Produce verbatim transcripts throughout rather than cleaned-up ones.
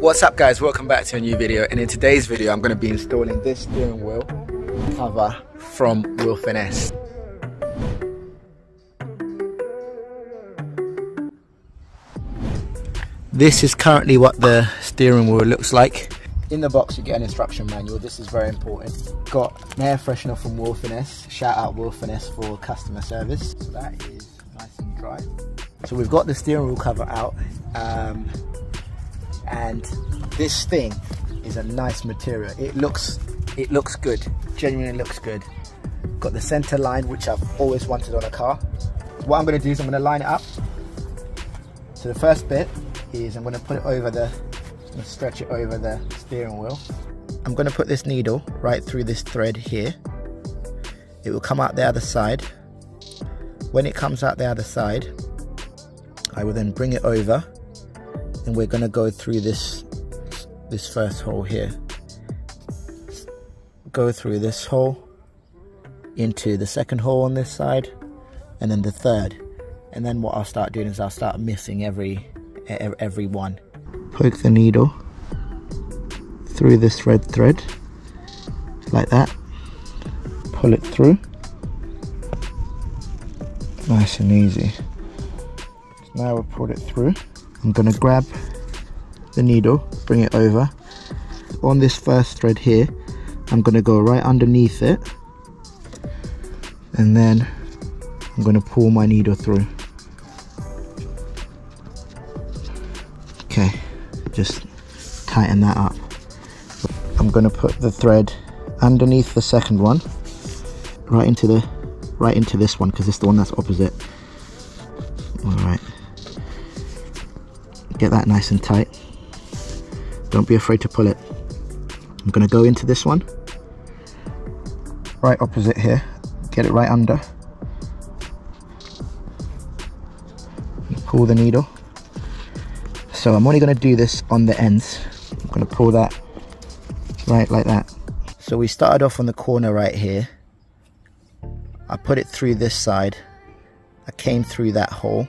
What's up guys, welcome back to a new video, and in today's video I'm going to be installing this steering wheel cover from Wheelfinesse. This is currently what the steering wheel looks like. In the box you get an instruction manual. This is very important. Got an air freshener from Wheelfinesse. Shout out Wheelfinesse for customer service. So that is nice and dry. So we've got the steering wheel cover out. Um, and this thing is a nice material. It looks it looks good, genuinely looks good. Got the center line, which I've always wanted on a car. What I'm going to do is I'm going to line it up. So the first bit is I'm going to put it over the stretch it over the steering wheel. I'm going to put this needle right through this thread here. It will come out the other side. When it comes out the other side, I will then bring it over, and we're going to go through this this first hole here, go through this hole into the second hole on this side, and then the third. And then what I'll start doing is I'll start missing every every one. Poke the needle through this red thread like that, pull it through, nice and easy. So now we'll pull it through. I'm going to grab the needle, bring it over. On this first thread here, I'm going to go right underneath it, and then I'm going to pull my needle through. Okay, just tighten that up. I'm going to put the thread underneath the second one, right into the right into this one, because it's the one that's opposite. All right. Get that nice and tight. Don't be afraid to pull it. I'm going to go into this one, right opposite here. Get it right under. Pull the needle. So I'm only going to do this on the ends. I'm going to pull that right like that. So we started off on the corner right here. I put it through this side. I came through that hole.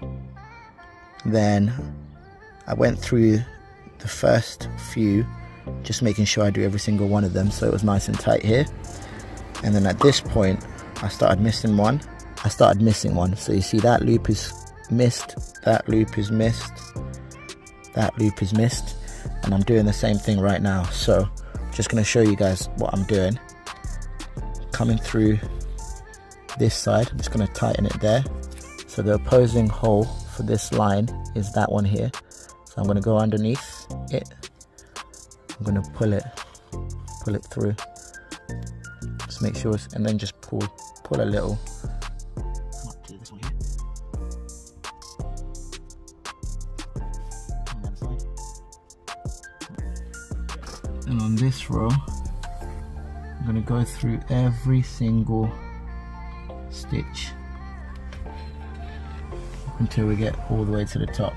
Then I went through the first few, just making sure I do every single one of them so it was nice and tight here. And then at this point, I started missing one. I started missing one. So you see that loop is missed, that loop is missed, that loop is missed. And I'm doing the same thing right now. So I'm just going to show you guys what I'm doing. Coming through this side, I'm just going to tighten it there. So the opposing hole for this line is that one here. So I'm going to go underneath it, I'm going to pull it, pull it through, just make sure, it's, and then just pull, pull a little. And on this row, I'm going to go through every single stitch until we get all the way to the top.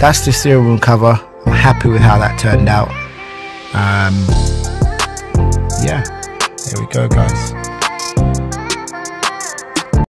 That's the steering wheel cover. I'm happy with how that turned out. Um, yeah, there we go guys.